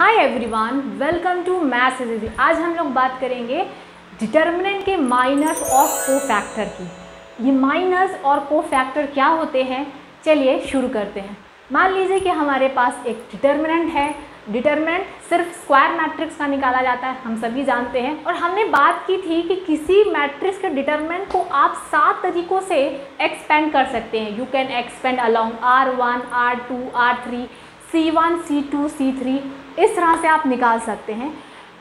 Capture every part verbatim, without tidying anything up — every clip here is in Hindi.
Hi everyone, welcome to maths is easy. आज हम लोग बात करेंगे डिटर्मिनेंट के माइनस और को फैक्टर की। ये माइनस और को फैक्टर क्या होते हैं, चलिए शुरू करते हैं। मान लीजिए कि हमारे पास एक डिटर्मिनेंट है। डिटर्मिनेंट सिर्फ स्क्वायर मैट्रिक्स का निकाला जाता है, हम सभी जानते हैं। और हमने बात की थी कि, कि किसी मैट्रिक्स के डिटर्मिनेंट को आप सात तरीक़ों से एक्सपेंड कर सकते हैं। You can expand along R one R two R three C one C two C three, इस तरह से आप निकाल सकते हैं।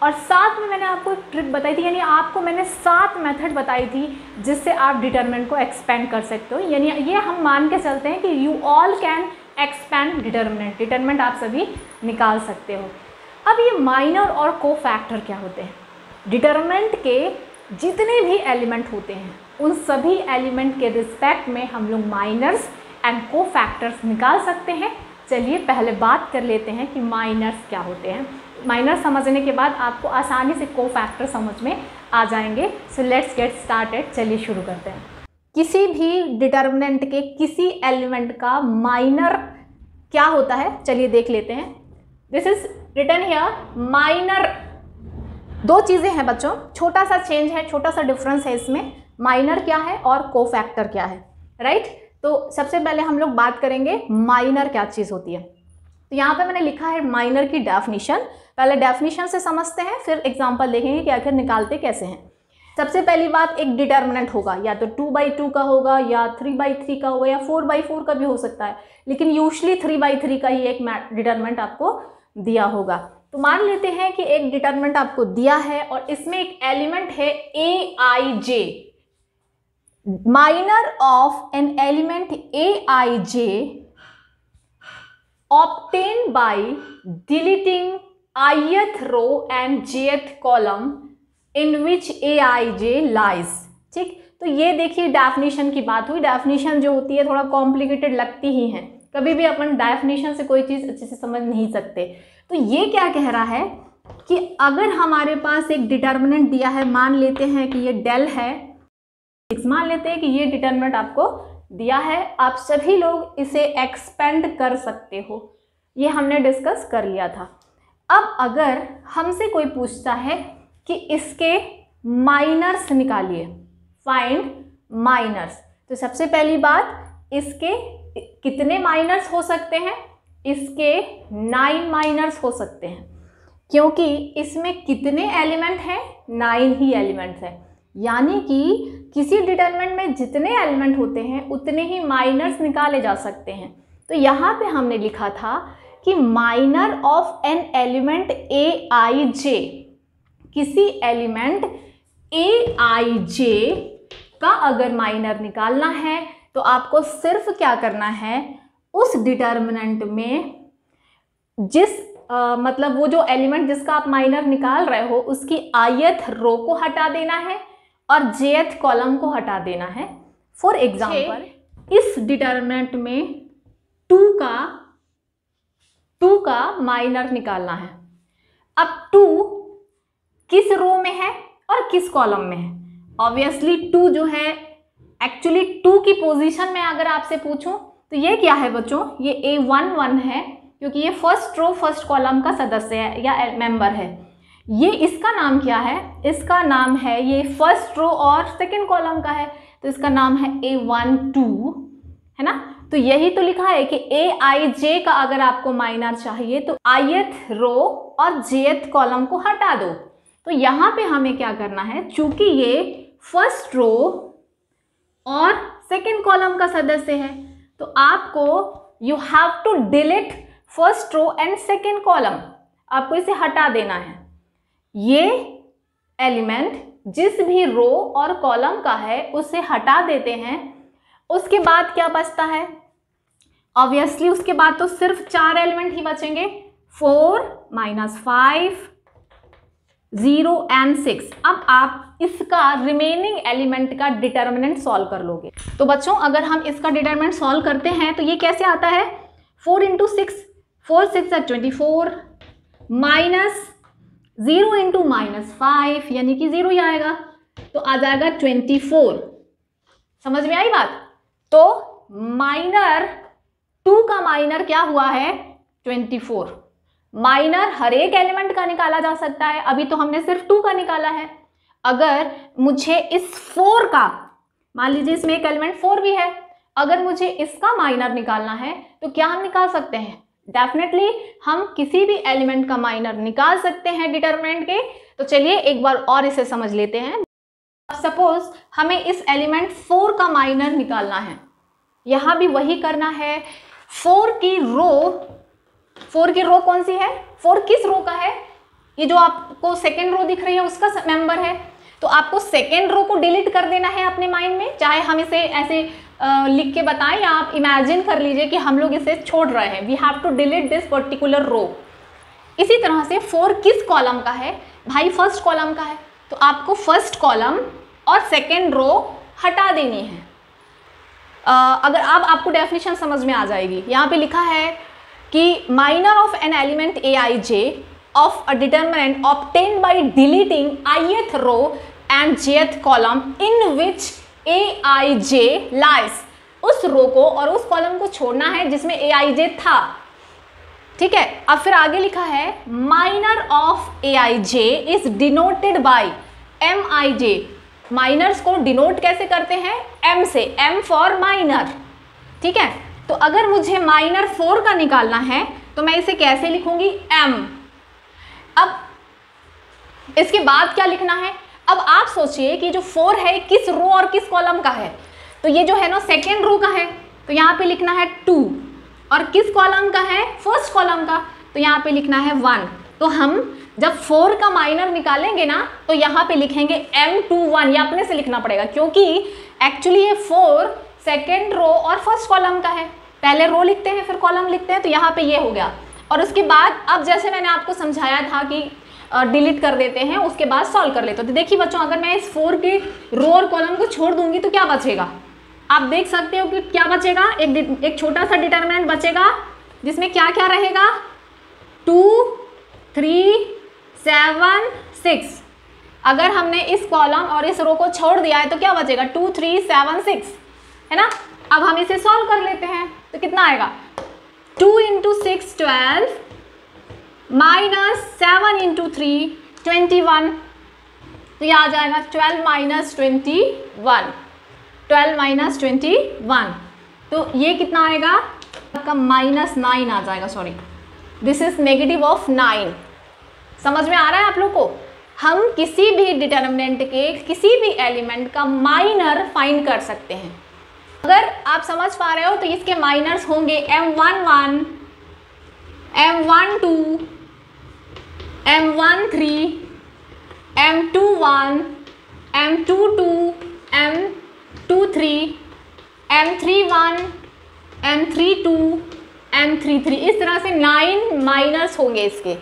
और साथ में मैंने आपको एक ट्रिक बताई थी, यानी आपको मैंने सात मेथड बताई थी जिससे आप डिटर्मिनेंट को एक्सपेंड कर सकते हो। यानी ये हम मान के चलते हैं कि you all can expand determinant. Determinant आप सभी निकाल सकते हो। अब ये माइनर और को फैक्टर क्या होते हैं? डिटर्मिनेंट के जितने भी एलिमेंट होते हैं उन सभी एलिमेंट के रिस्पेक्ट में हम लोग माइनर्स एंड को फैक्टर्स निकाल सकते हैं। चलिए पहले बात कर लेते हैं कि माइनर्स क्या होते हैं। माइनर्स समझने के बाद आपको आसानी से को फैक्टर समझ में आ जाएंगे। So let's get started. चलिए शुरू करते हैं। किसी भी डिटर्मिनेंट के किसी एलिमेंट का माइनर क्या होता है, चलिए देख लेते हैं। This is written here. Minor दो चीज़ें हैं बच्चों, छोटा सा चेंज है, छोटा सा डिफरेंस है इसमें। माइनर क्या है और को फैक्टर क्या है, राइट right? तो सबसे पहले हम लोग बात करेंगे माइनर क्या चीज़ होती है। तो यहाँ पे मैंने लिखा है माइनर की डेफिनेशन। पहले डेफिनेशन से समझते हैं, फिर एग्जांपल देखेंगे कि आखिर निकालते कैसे हैं। सबसे पहली बात, एक डिटर्मिनेंट होगा, या तो टू बाई टू का होगा, या थ्री बाई थ्री का होगा, या फोर बाई फोर का भी हो सकता है, लेकिन यूजली थ्री बाई थ्री का ही एक डिटर्मिनेंट आपको दिया होगा। तो मान लेते हैं कि एक डिटर्मिनेंट आपको दिया है और इसमें एक एलिमेंट है ए I J. minor of an element aij obtained by deleting ith row and jth column in which aij lies। ठीक, तो ये देखिए डेफिनेशन की बात हुई। डेफिनेशन जो होती है थोड़ा कॉम्प्लिकेटेड लगती ही है, कभी भी अपन डेफिनेशन से कोई चीज़ अच्छे से समझ नहीं सकते। तो ये क्या कह रहा है कि अगर हमारे पास एक डिटर्मिनेंट दिया है, मान लेते हैं कि ये डेल है, मान लेते हैं कि ये डिटर्मिनेंट आपको दिया है, आप सभी लोग इसे एक्सपेंड कर सकते हो, ये हमने डिस्कस कर लिया था। अब अगर हमसे कोई पूछता है कि इसके माइनर्स निकालिए, फाइंड माइनर्स, तो सबसे पहली बात, इसके कितने माइनर्स हो सकते हैं? इसके नाइन माइनर्स हो सकते हैं, क्योंकि इसमें कितने एलिमेंट हैं? नाइन ही एलिमेंट्स हैं। यानी कि किसी डिटर्मिनेंट में जितने एलिमेंट होते हैं उतने ही माइनर्स निकाले जा सकते हैं। तो यहाँ पे हमने लिखा था कि minor of an element A I J, किसी एलिमेंट ए आई जे का अगर माइनर निकालना है तो आपको सिर्फ क्या करना है, उस डिटर्मिनेंट में जिस Uh, मतलब वो जो एलिमेंट जिसका आप माइनर निकाल रहे हो उसकी ith रो को हटा देना है और jth कॉलम को हटा देना है। फॉर एग्जाम्पल, इस डिटर्मिनेंट में टू का टू का माइनर निकालना है। अब टू किस रो में है और किस कॉलम में है? ऑब्वियसली टू जो है, एक्चुअली टू की पोजीशन में अगर आपसे पूछूं तो ये क्या है बच्चों, ये ए वन वन है, क्योंकि ये फर्स्ट रो फर्स्ट कॉलम का सदस्य है या मेंबर है। ये इसका नाम क्या है? इसका नाम है, ये फर्स्ट रो और सेकंड कॉलम का है, तो इसका नाम है ए वन टू, है ना। तो यही तो लिखा है कि ए आई जे का अगर आपको माइनर चाहिए तो ith रो और jth कॉलम को हटा दो। तो यहाँ पे हमें क्या करना है, चूंकि ये फर्स्ट रो और सेकंड कॉलम का सदस्य है तो आपको you have to delete first row and second column, आपको इसे हटा देना है। ये एलिमेंट जिस भी रो और कॉलम का है उसे हटा देते हैं। उसके बाद क्या बचता है? ऑब्वियसली उसके बाद तो सिर्फ चार एलिमेंट ही बचेंगे, four minus five zero and six. अब आप इसका रिमेनिंग एलिमेंट का डिटर्मिनेंट सॉल्व कर लोगे। तो बच्चों अगर हम इसका डिटर्मिनेंट सॉल्व करते हैं तो ये कैसे आता है, four into six, four six are twenty four, minus zero into minus five, यानी कि ज़ीरो ही आएगा, तो आ जाएगा ट्वेंटी फोर। समझ में आई बात? तो माइनर टू का माइनर क्या हुआ है, ट्वेंटी फोर। माइनर हर एक एलिमेंट का निकाला जा सकता है। अभी तो हमने सिर्फ टू का निकाला है। अगर मुझे इस फोर का, मान लीजिए इसमें एक एलिमेंट फोर भी है, अगर मुझे इसका माइनर निकालना है तो क्या हम निकाल सकते हैं? डेफिनेटली हम किसी भी एलिमेंट का माइनर निकाल सकते हैं डिटरमिनेंट के। तो चलिए एक बार और इसे समझ लेते हैं। सपोज हमें इस एलिमेंट फोर का माइनर निकालना है, यहाँ भी वही करना है। फोर की रो, फोर की रो कौन सी है, फोर किस रो का है? ये जो आपको सेकेंड रो दिख रही है उसका मेंबर है। तो आपको सेकेंड रो को डिलीट कर देना है अपने माइंड में, चाहे हम इसे ऐसे आ, लिख के बताएं या आप इमेजिन कर लीजिए कि हम लोग इसे छोड़ रहे हैं। We have to delete this particular row. इसी तरह से फोर किस कॉलम का है भाई? फर्स्ट कॉलम का है। तो आपको फर्स्ट कॉलम और सेकेंड रो हटा देनी है। आ, अगर आप, आपको डेफिनेशन समझ में आ जाएगी। यहाँ पे लिखा है कि minor of an element A I J of a determinant obtained by deleting ith row and jth column in which A I J lies. उस रो को और उस कॉलम को छोड़ना है जिसमें ए आई जे था, ठीक है। अब फिर आगे लिखा है minor of A I J is denoted by M I J. Minors को डिनोट कैसे करते हैं? एम से, एम फॉर माइनर, ठीक है। तो अगर मुझे माइनर फोर का निकालना है तो मैं इसे कैसे लिखूंगी? एम। अब इसके बाद क्या लिखना है? अब आप सोचिए कि जो फोर है किस रो और किस कॉलम का है? तो ये जो है ना सेकेंड रो का है, तो यहाँ पे लिखना है टू। और किस कॉलम का है? फर्स्ट कॉलम का, तो यहाँ पे लिखना है वन। तो हम जब फोर का माइनर निकालेंगे ना तो यहाँ पे लिखेंगे एम टू वन। ये अपने से लिखना पड़ेगा क्योंकि एक्चुअली ये फोर सेकेंड रो और फर्स्ट कॉलम का है। पहले रो लिखते हैं फिर कॉलम लिखते हैं, तो यहाँ पे ये हो गया। और उसके बाद अब जैसे मैंने आपको समझाया था कि डिलीट कर देते हैं, उसके बाद सॉल्व कर लेते हैं। तो देखिए बच्चों, अगर मैं इस फोर के रो और कॉलम को छोड़ दूंगी तो क्या बचेगा? आप देख सकते हो कि क्या बचेगा, एक एक छोटा सा डिटरमिनेंट बचेगा जिसमें क्या क्या रहेगा, टू थ्री सेवन सिक्स। अगर हमने इस कॉलम और इस रो को छोड़ दिया है तो क्या बचेगा? टू थ्री सेवन सिक्स, है ना। अब हम इसे सॉल्व कर लेते हैं तो कितना आएगा? Two into six twelve, minus seven into three twenty one, तो ये आ जाएगा twelve minus twenty one, twelve minus twenty one. तो ये कितना आएगा आपका? माइनस नाइन आ जाएगा। Sorry, this is negative of nine. समझ में आ रहा है आप लोग को? हम किसी भी डिटरमिनेंट के किसी भी एलिमेंट का माइनर फाइंड कर सकते हैं। अगर आप समझ पा रहे हो तो इसके माइनर्स होंगे M one one, M one two, M one three, M two one, M two two, M two three, M three one, M three two, M three three. इस तरह से नाइन माइनर्स होंगे। इसके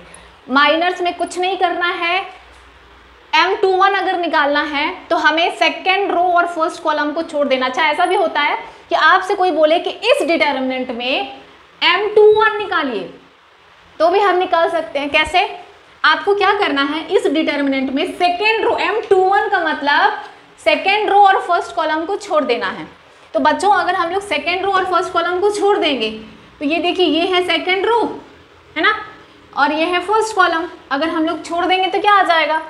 माइनर्स में कुछ नहीं करना है। एम टू वन अगर निकालना है तो हमें सेकेंड रो और फर्स्ट कॉलम को छोड़ देना चाहिए। ऐसा भी होता है कि आपसे कोई बोले कि इस डिटरमिनेंट में एम टू वन निकालिए, तो भी हम निकाल सकते हैं। कैसे? आपको क्या करना है, इस डिटरमिनेंट में second row, M two one का मतलब सेकेंड रो और फर्स्ट कॉलम को छोड़ देना है। तो बच्चों, अगर हम लोग सेकेंड रो और फर्स्ट कॉलम को छोड़ देंगे तो ये देखिए, ये है सेकेंड रो, है ना, और ये है फर्स्ट कॉलम। अगर हम लोग छोड़ देंगे तो क्या आ जाएगा?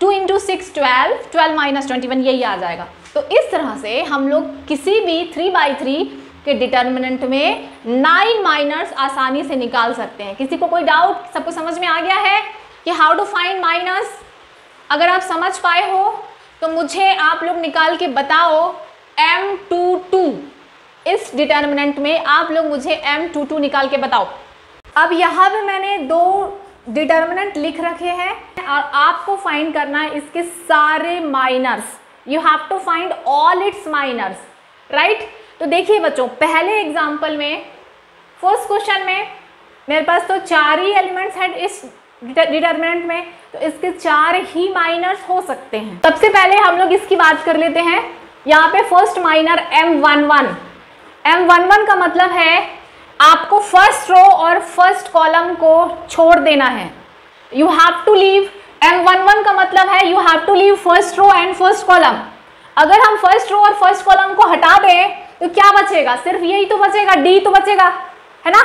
Two into six twelve, twelve minus twenty one, यही आ जाएगा। तो इस तरह से हम लोग किसी भी थ्री बाई थ्री के डिटर्मिनेंट में नाइन माइनर्स आसानी से निकाल सकते हैं। किसी को कोई डाउट? सबको समझ में आ गया है कि हाउ टू फाइंड माइनर्स? अगर आप समझ पाए हो तो मुझे आप लोग निकाल के बताओ एम टू टू। इस डिटर्मिनेंट में आप लोग मुझे एम टू टू निकाल के बताओ। अब यहाँ पर मैंने दो डिटर्मिनेंट लिख रखे हैं और आपको फाइंड करना है इसके सारे minors. You have to find all its minors, right. तो देखिए बच्चों, पहले एग्जाम्पल में, फर्स्ट क्वेश्चन में मेरे पास तो चार ही एलिमेंट्स हैं इस डिटर्मिनेंट में, तो इसके चार ही माइनर्स हो सकते हैं। सबसे पहले हम लोग इसकी बात कर लेते हैं। यहाँ पे first minor M one one, M one one का मतलब है आपको फर्स्ट रो और फर्स्ट कॉलम को छोड़ देना है। You have to leave M one one का मतलब है you have to leave first row and first column. अगर हम फर्स्ट रो और फर्स्ट कॉलम को हटा दें तो क्या बचेगा? सिर्फ यही तो बचेगा, डी तो बचेगा, है ना।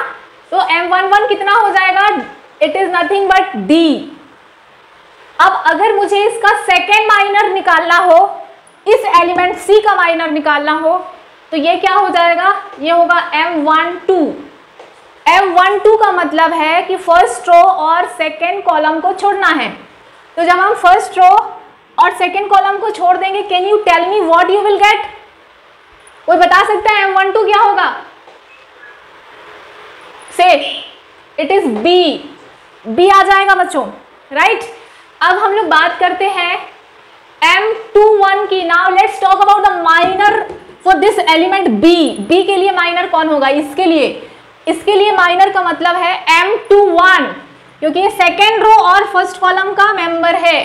तो एम वन वन कितना हो जाएगा, it is nothing but D। अब अगर मुझे इसका सेकेंड माइनर निकालना हो, इस एलिमेंट C का माइनर निकालना हो, तो ये क्या हो जाएगा, ये होगा M one two. M one two का मतलब है कि फर्स्ट रो और सेकेंड कॉलम को छोड़ना है। तो जब हम फर्स्ट रो और सेकेंड कॉलम को छोड़ देंगे, can you tell me what you will get? कोई बता सकता है एम वन टू क्या होगा? Say it is B, B आ जाएगा बच्चों, राइट right? अब हम लोग बात करते हैं एम टू वन की। Now let's talk about the minor for this element B। B के लिए माइनर कौन होगा? इसके लिए इसके लिए माइनर का मतलब है एम टू वन, क्योंकि ये सेकेंड रो और फर्स्ट कॉलम का मेंबर है।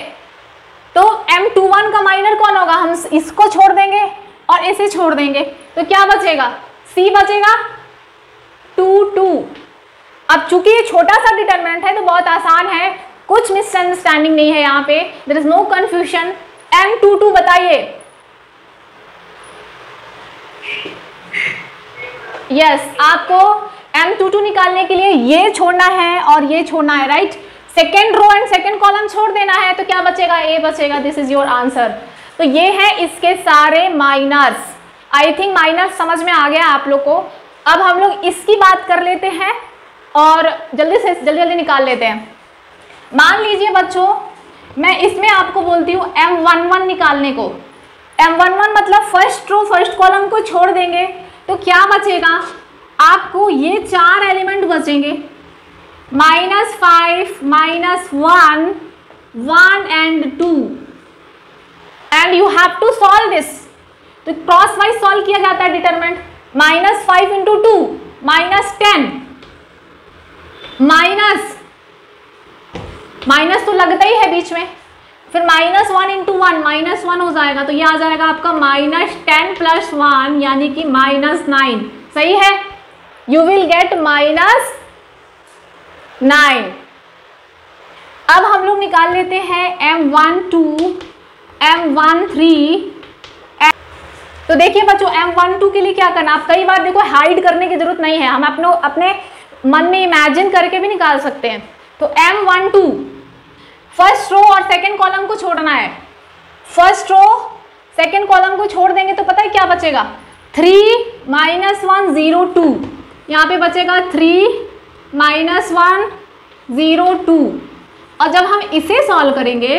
तो एम टू वन का माइनर कौन होगा? हम इसको छोड़ देंगे और इसे छोड़ देंगे, तो क्या बचेगा? C बचेगा टू टू। अब चूंकि ये छोटा सा डिटरमिनेंट है तो बहुत आसान है, कुछ मिसअंडरस्टैंडिंग नहीं है यहाँ पे, there is no confusion. M two two बताइए। यस, आपको एम टू टू निकालने के लिए ये छोड़ना है और ये छोड़ना है, right right? Second row and second column छोड़ देना है, तो क्या बचेगा? A बचेगा। This is your answer. तो ये है इसके सारे माइनर्स। आई थिंक माइनर्स समझ में आ गया आप लोग को। अब हम लोग इसकी बात कर लेते हैं और जल्दी से जल्दी जल्दी निकाल लेते हैं। मान लीजिए बच्चों, मैं इसमें आपको बोलती हूँ एम वन वन निकालने को। एम वन वन मतलब फर्स्ट रो फर्स्ट कॉलम को छोड़ देंगे, तो क्या बचेगा? आपको ये चार एलिमेंट बचेंगे, minus five, minus one, one and two, and you have to solve this. तो क्रॉस वाइज सॉल्व किया जाता है determinant. Minus five into two minus ten, minus minus तो लगता ही है बीच में, फिर minus one into one minus one हो जाएगा, तो ये आ जाएगा आपका माइनस टेन प्लस वन यानी कि माइनस नाइन। सही है, you will get minus nine. अब हम लोग निकाल लेते हैं M one two, M one three. तो देखिए बच्चों, एम वन टू के लिए क्या करना, आप कई बार देखो हाइड करने की जरूरत नहीं है, हम अपनो अपने मन में इमेजिन करके भी निकाल सकते हैं। तो M one two first row और सेकेंड कॉलम को छोड़ना है, फर्स्ट रो सेकेंड कॉलम को छोड़ देंगे तो पता है क्या बचेगा? Three minus one zero two, यहाँ पे बचेगा three minus one zero two, और जब हम इसे सॉल्व करेंगे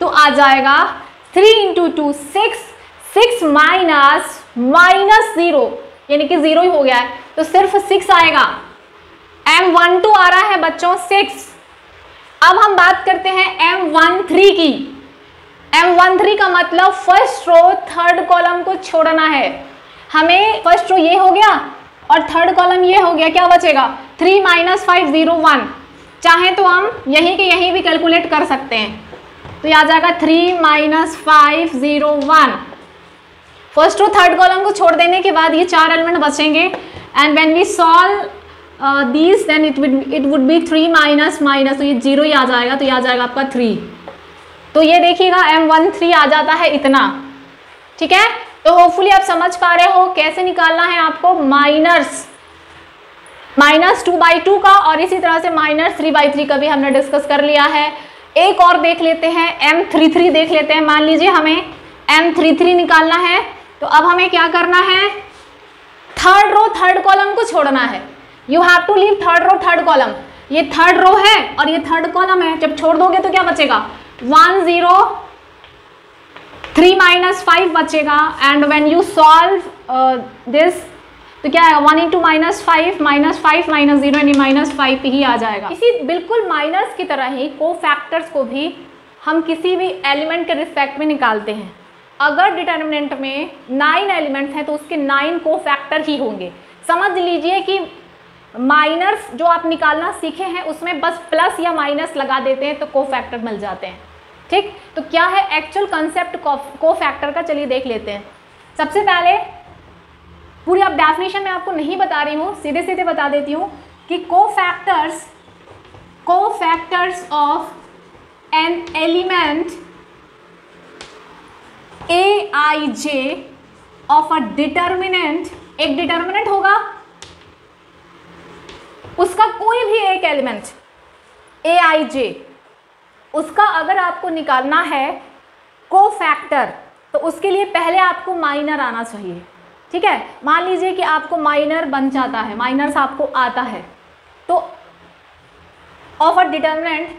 तो आ जाएगा three into two six, six minus minus zero यानी कि ज़ीरो ही हो गया है, तो सिर्फ सिक्स आएगा। एम वन टू आ रहा है बच्चों सिक्स। अब हम बात करते हैं एम वन थ्री की। एम वन थ्री का मतलब फर्स्ट रो थर्ड कॉलम को छोड़ना है, हमें फर्स्ट रो ये हो गया और थर्ड कॉलम ये हो गया, क्या बचेगा? Three minus five zero one. चाहे तो हम यहीं के यहीं भी कैलकुलेट कर सकते हैं, तो ये आ जाएगा three minus five zero one. First row third column को छोड़ देने के बाद ये चार एलिमेंट बचेंगे, and when we solve these then it would it would be three minus minus, तो ये जीरो ही आ जाएगा, तो ये आ जाएगा आपका थ्री। तो ये देखिएगा एम वन थ्री आ जाता है इतना, ठीक है? तो होपफुली आप समझ पा रहे हो कैसे निकालना है आपको minus, minus two by two का, और इसी तरह से माइनस थ्री बाई थ्री का भी हमने डिस्कस कर लिया है। एक और देख लेते हैं, एम थ्री थ्री देख लेते हैं। मान लीजिए हमें एम थ्री थ्री निकालना है, तो अब हमें क्या करना है? थर्ड रो थर्ड कॉलम को छोड़ना है। You have to leave third row third column. ये थर्ड रो है और ये थर्ड कॉलम है, जब छोड़ दोगे तो क्या बचेगा? One zero three minus five बचेगा, and when you solve this तो क्या आएगा? One into minus five, minus five minus zero यानी माइनस फाइव ही आ जाएगा। इसी बिल्कुल माइनस की तरह ही को फैक्टर्स को भी हम किसी भी एलिमेंट के रिस्पेक्ट में निकालते हैं। अगर डिटर्मिनेंट में नाइन एलिमेंट्स हैं तो उसके नाइन को फैक्टर ही होंगे। समझ लीजिए कि माइनस जो आप निकालना सीखे हैं उसमें बस प्लस या माइनस लगा देते हैं तो को फैक्टर मिल जाते हैं, ठीक? तो क्या है एक्चुअल कंसेप्ट को फैक्टर का, चलिए देख लेते हैं। सबसे पहले पूरी आप डेफिनेशन में आपको नहीं बता रही हूँ, सीधे सीधे बता देती हूँ कि cofactors cofactors of an element A I J of a determinant. एक डिटर्मिनेंट होगा उसका कोई भी एक एलिमेंट ए आई जे, उसका अगर आपको निकालना है कोफैक्टर, तो उसके लिए पहले आपको माइनर आना चाहिए। ठीक है, मान लीजिए कि आपको माइनर बन जाता है, माइनर्स आपको आता है, तो of a determinant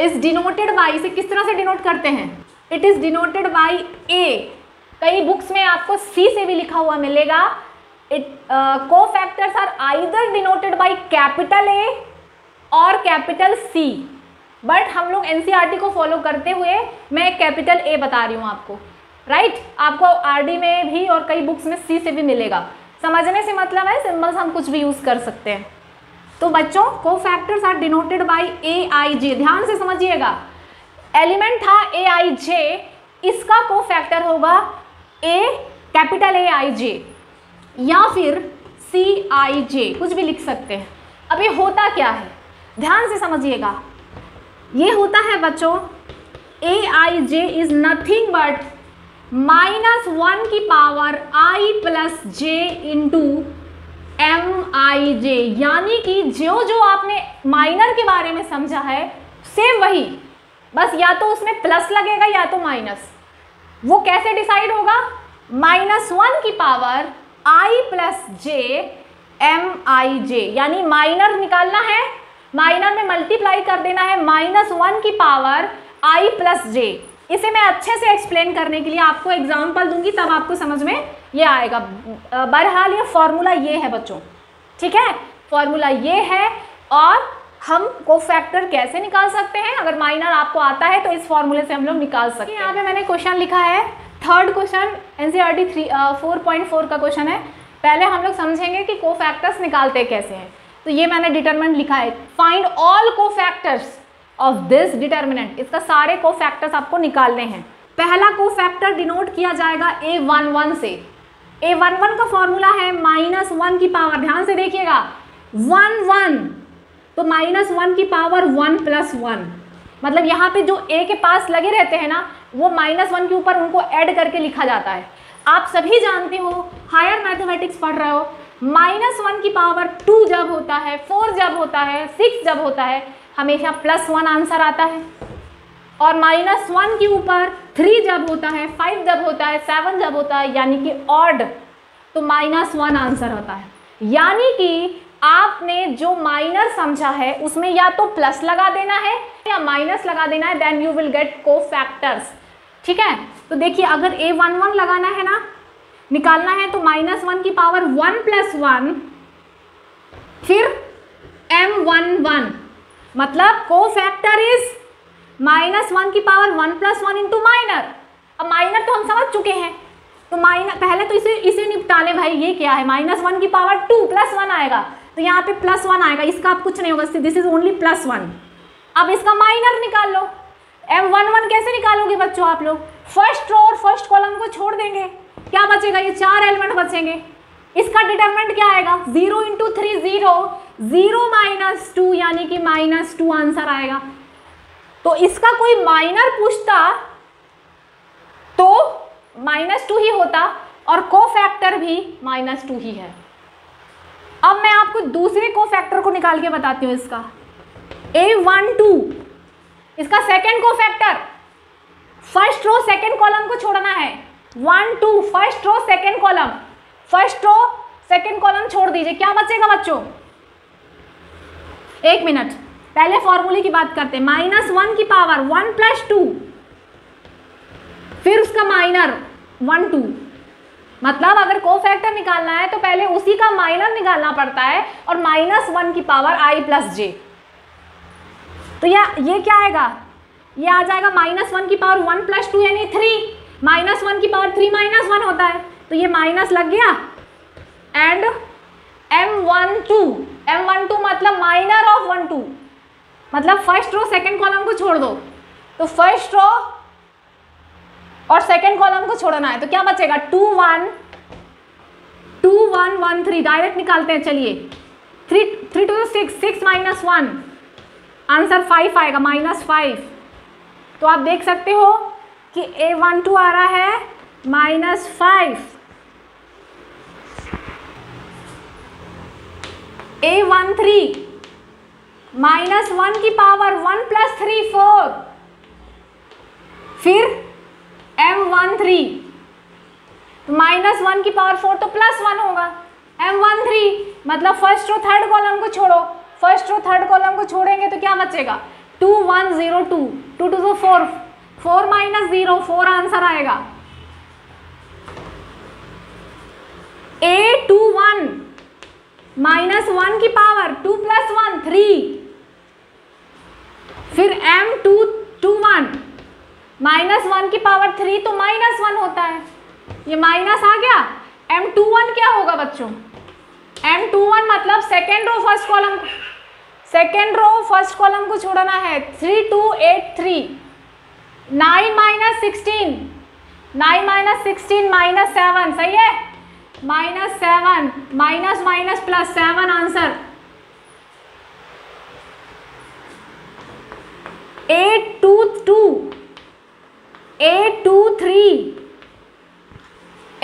is denoted by, इसे किस तरह से डिनोट करते हैं, it is denoted by A. कई बुक्स में आपको सी से भी लिखा हुआ मिलेगा। It cofactors are either denoted by capital A और कैपिटल सी, बट हम लोग एनसीईआरटी को फॉलो करते हुए मैं कैपिटल ए बता रही हूँ आपको, राइट right? आपको आरडी में भी और कई बुक्स में सी से भी मिलेगा। समझने से मतलब है सिंबल्स हम कुछ भी यूज़ कर सकते हैं। तो बच्चों cofactors are denoted by A I J, ध्यान से समझिएगा, एलिमेंट था ए आई जे, इसका कोफैक्टर होगा ए कैपिटल ए आई जे या फिर सी आई जे, कुछ भी लिख सकते हैं। अब ये होता क्या है, ध्यान से समझिएगा, ये होता है बच्चों A I J is nothing but minus one की power I plus J into M I J, यानी कि जो जो आपने माइनर के बारे में समझा है सेम वही, बस या तो उसमें प्लस लगेगा या तो माइनस। वो कैसे डिसाइड होगा, माइनस वन की power I plus J M I J, यानी माइनर निकालना है, माइनर में मल्टीप्लाई कर देना है माइनस वन की पावर आई प्लस जे। इसे मैं अच्छे से एक्सप्लेन करने के लिए आपको एग्जाम्पल दूंगी, तब आपको समझ में ये आएगा। बहरहाल ये फॉर्मूला ये है बच्चों, ठीक है, फॉर्मूला ये है। और हम कोफैक्टर कैसे निकाल सकते हैं, अगर माइनर आपको आता है तो इस फॉर्मूले से हम लोग निकाल सकते हैं। यहाँ पे मैंने क्वेश्चन लिखा है, third question NCERT three four point four का क्वेश्चन है। पहले हम लोग समझेंगे कि कोफैक्टर्स निकालते कैसे हैं। तो ये मैंने डिटरमिनेंट लिखा है, find all cofactors of this determinant, इसका सारे कोफैक्टर्स आपको निकालने हैं। पहला कोफैक्टर डिनोट किया जाएगा ए वन वन से। ए वन वन का फॉर्मूला है माइनस वन की पावर, ध्यान से देखिएगा, वन वन, तो माइनस वन की पावर वन प्लस वन, मतलब यहाँ पे जो ए के पास लगे रहते हैं ना वो माइनस वन के ऊपर उनको ऐड करके लिखा जाता है। आप सभी जानते हो, हायर मैथमेटिक्स पढ़ रहे हो, माइनस वन की पावर टू जब होता है, फोर जब होता है, सिक्स जब होता है, हमेशा प्लस वन आंसर आता है। और माइनस वन के ऊपर थ्री जब होता है, फाइव जब होता है, सेवन जब होता है, यानी कि ऑड, तो माइनस वन आंसर होता है। यानी कि आपने जो माइनर समझा है उसमें या तो प्लस लगा देना है या माइनस लगा देना है, then you will get cofactors. ठीक है, तो देखिए, अगर ए वन वन लगाना है ना, निकालना है, तो माइनस वन की पावर वन प्लस वन, फिर एम वन वन, मतलब कोफैक्टर इज माइनस वन की power one plus one into minor. अब माइनर तो हम समझ चुके हैं, तो माइनर पहले तो इसे इसे निपटा लें भाई, ये क्या है, माइनस वन की पावर टू प्लस वन आएगा, तो यहाँ पे प्लस वन आएगा, इसका आप कुछ नहीं होगा, this is only plus one. अब इसका माइनर निकाल लो, एम वन वन कैसे निकालोगे बच्चों आप लोग, फर्स्ट रो और फर्स्ट कॉलम को छोड़ देंगे, क्या बचेगा, ये चार एलिमेंट बचेंगे। इसका डिटरमिनेंट क्या आएगा, zero into three zero, zero minus two, यानी कि माइनस टू आंसर आएगा। तो इसका कोई माइनर पूछता तो माइनस टू ही होता, और कोफैक्टर भी माइनस टू ही है। अब मैं आपको दूसरे कोफैक्टर को निकाल के बताती हूँ, इसका ए वन टू, इसका second cofactor, first row second column को छोड़ना है, one two, first row second column, first row second column छोड़ दीजिए, क्या बचेगा बच्चों, एक मिनट, पहले फॉर्मूले की बात करते हैं, माइनस वन की पावर वन प्लस टू, फिर उसका माइनर वन टू, मतलब अगर कोफैक्टर निकालना है तो पहले उसी का माइनर निकालना पड़ता है, और माइनस वन की पावर आई प्लस जे, तो या ये क्या आएगा, ये आ जाएगा माइनस वन की पावर वन प्लस टू यानी थ्री, माइनस वन की पावर थ्री माइनस वन होता है, तो ये माइनस लग गया, and M one two, M one two मतलब माइनर ऑफ वन टू, मतलब फर्स्ट रो सेकंड कॉलम को छोड़ दो, तो फर्स्ट रो और सेकंड कॉलम को छोड़ना है, तो क्या बचेगा, two one, two one one three, direct निकालते हैं, चलिए, three three two six, six minus one answer five आएगा, माइनस फाइव। तो आप देख सकते हो कि ए वन टू आ रहा है minus five, A one three minus one की power one plus three four, फिर M one three minus one की पावर फोर तो प्लस वन होगा, एम वन थ्री मतलब फर्स्ट और थर्ड कॉलम को छोड़ो, फर्स्ट और थर्ड कॉलम को छोड़ेंगे तो क्या बचेगा two one zero two, two two जो four, four minus zero four answer आएगा। A two one minus one की power two plus one three, फिर M two two one minus one की पावर थ्री तो माइनस वन होता है, ये माइनस आ गया। एम टू वन क्या होगा बच्चों, एम टू वन मतलब second row first column, second row first column को छोड़ना है, three two eight three, nine minus sixteen, nine minus sixteen minus seven, सही है, minus seven minus minus plus seven answer. Eight two two, eight two three,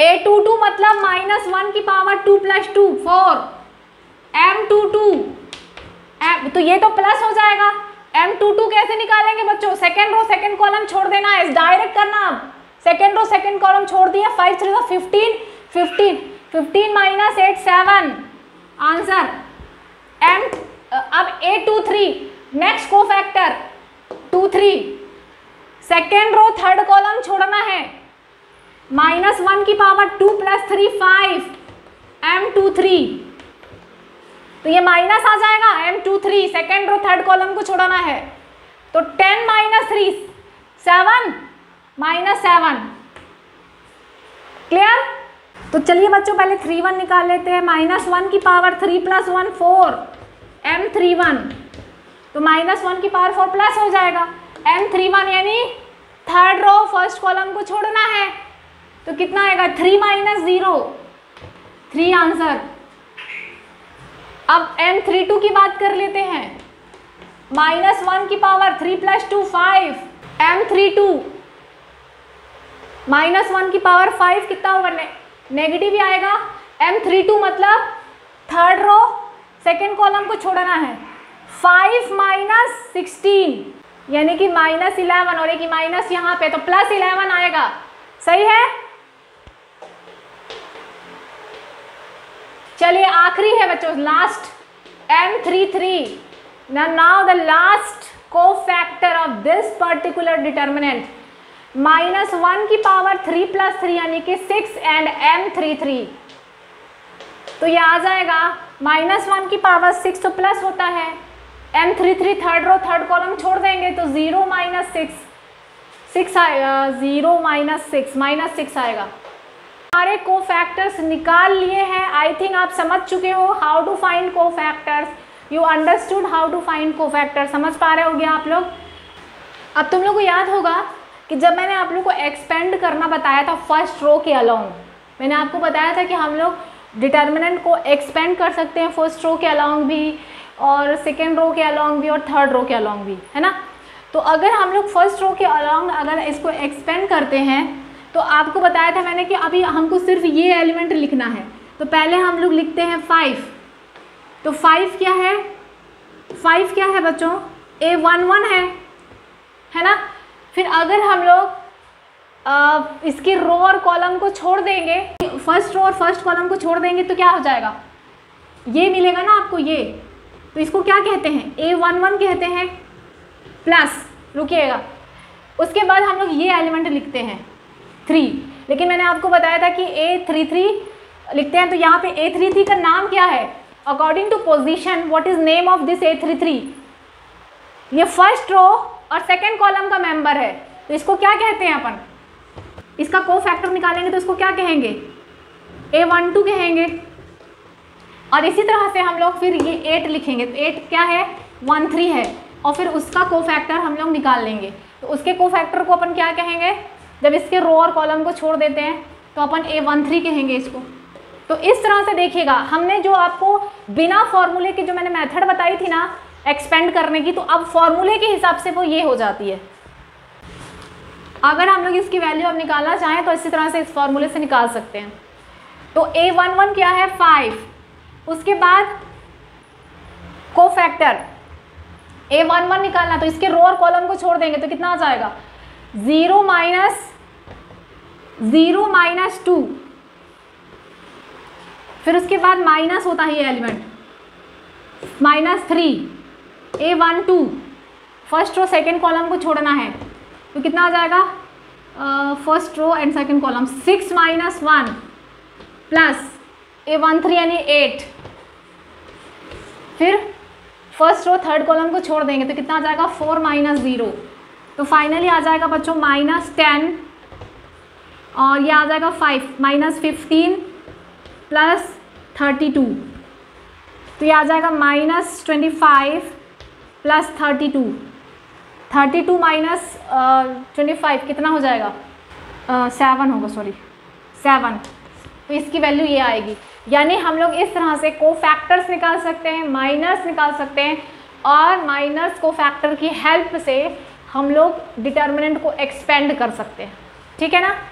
eight two two मतलब माइनस वन की power two plus two four, M two two M तो ये तो प्लस हो जाएगा, एम टू टू कैसे निकालेंगे बच्चों, सेकेंड रो सेकेंड कॉलम छोड़ देना है, डायरेक्ट करना, सेकेंड रो सेकेंड कॉलम छोड़ दिया, फाइव थ्री तो fifteen, fifteen, fifteen minus eight seven answer M. अब A two three next cofactor two three, second row third column छोड़ना है, माइनस वन की power two plus three five, M two three तो ये माइनस आ जाएगा, M two three second row third column को छोड़ना है तो ten minus three seven minus seven, clear. तो चलिए बच्चों पहले थ्री वन निकाल लेते हैं, माइनस वन की power three plus one four, M three one तो माइनस वन की पावर फोर प्लस हो जाएगा, एम थ्री वन यानी थर्ड रो फर्स्ट कॉलम को छोड़ना है तो कितना आएगा three minus zero three answer. अब एम थ्री टू की बात कर लेते हैं, माइनस वन की power three plus two five, M three two minus one की पावर फाइव कितना होगा नेगेटिव आएगा, एम थ्री टू मतलब थर्ड रो सेकेंड कॉलम को छोड़ना है, फाइव माइनस सिक्सटीन यानी कि माइनस इलेवन और एक माइनस यहाँ पे तो प्लस इलेवन आएगा, सही है। चलिए आखिरी है बच्चों last, M three three now the last cofactor of this particular determinant, minus one की पावर थ्री प्लस थ्री यानी कि six and M three three तो ये आ जाएगा, माइनस वन की पावर सिक्स तो प्लस होता है, M three three third row third column छोड़ देंगे तो ज़ीरो माइनस सिक्स सिक्स आएगा, zero minus six minus six आएगा। हमारे को फैक्टर्स निकाल लिए हैं, आई थिंक आप समझ चुके हो how to find cofactors, you understood how to find cofactor, समझ पा रहे होगे आप लोग। अब तुम लोग को याद होगा कि जब मैंने आप लोग को एक्सपेंड करना बताया था फर्स्ट रो के अलाउंग, मैंने आपको बताया था कि हम लोग डिटर्मिनेंट को एक्सपेंड कर सकते हैं फर्स्ट रो के अलाउंग भी और सेकेंड रो के अलाउंग भी और थर्ड रो के अलाउंग भी, है ना। तो अगर हम लोग फर्स्ट रो के अलाउंग अगर इसको एक्सपेंड करते हैं तो आपको बताया था मैंने कि अभी हमको सिर्फ ये एलिमेंट लिखना है, तो पहले हम लोग लिखते हैं फाइव, तो फाइव क्या है, फाइव क्या है बच्चों, ए वन वन है, है ना। फिर अगर हम लोग इसके रो और कॉलम को छोड़ देंगे, फर्स्ट रो और फर्स्ट कॉलम को छोड़ देंगे तो क्या हो जाएगा, ये मिलेगा ना आपको ये, तो इसको क्या कहते हैं ए वन वन कहते हैं, प्लस रुकिएगा उसके बाद हम लोग ये एलिमेंट लिखते हैं थ्री, लेकिन मैंने आपको बताया था कि ए थ्री थ्री लिखते हैं तो यहाँ पे ए थ्री थ्री का नाम क्या है, according to position what is name of this A three three, ये फर्स्ट रो और सेकेंड कॉलम का मेंबर है तो इसको क्या कहते हैं अपन, इसका को फैक्टर निकालेंगे तो इसको क्या कहेंगे ए वन टू कहेंगे, और इसी तरह से हम लोग फिर ये एट लिखेंगे तो एट क्या है वन थ्री है और फिर उसका को फैक्टर हम लोग निकाल लेंगे तो उसके को फैक्टर को अपन क्या कहेंगे, जब इसके रो और कॉलम को छोड़ देते हैं तो अपन ए वन थ्री कहेंगे इसको। तो इस तरह से देखिएगा हमने जो आपको बिना फॉर्मूले के जो मैंने मैथड बताई थी ना एक्सपेंड करने की, तो अब फॉर्मूले के हिसाब से वो ये हो जाती है। अगर हम लोग इसकी वैल्यू अब निकालना चाहें तो इसी तरह से इस फॉर्मूले से निकाल सकते हैं। तो ए वन वन क्या है फाइव, उसके बाद कोफैक्टर ए वन वन निकालना, तो इसके रो और कॉलम को छोड़ देंगे तो कितना आ जाएगा zero minus zero minus two, फिर उसके बाद माइनस होता है ये element minus three a one two, first row second column को छोड़ना है तो कितना आ जाएगा first row and second column six minus one plus a one three यानी एट, फिर फर्स्ट रो थर्ड कॉलम को छोड़ देंगे तो कितना आ जाएगा फोर माइनस ज़ीरो, तो फाइनली आ जाएगा बच्चों माइनस टेन और ये आ जाएगा five minus fifteen plus thirty two, तो ये आ जाएगा minus twenty five plus thirty two, thirty two minus twenty five कितना हो जाएगा सेवन uh, होगा सॉरी सेवन, तो इसकी वैल्यू ये आएगी। यानी हम लोग इस तरह से कोफैक्टर्स निकाल सकते हैं, माइनर्स निकाल सकते हैं और माइनर्स कोफैक्टर की हेल्प से हम लोग डिटर्मिनेंट को एक्सपेंड कर सकते हैं, ठीक है ना।